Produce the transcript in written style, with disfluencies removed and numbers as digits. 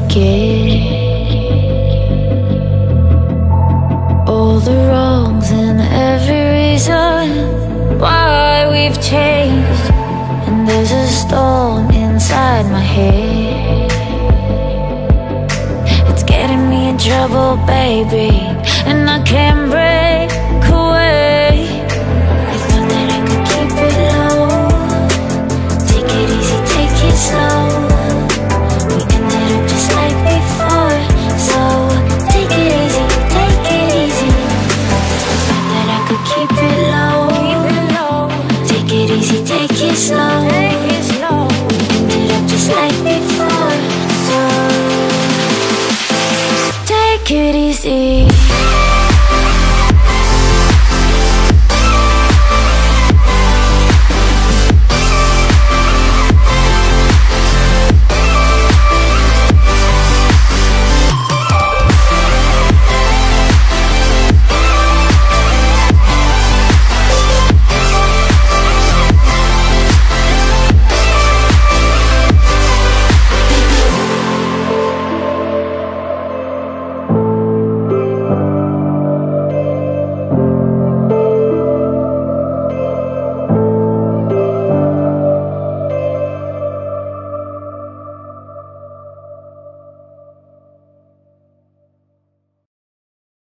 forget all the wrongs and every reason why we've changed. And there's a storm inside my head, it's getting me in trouble, baby.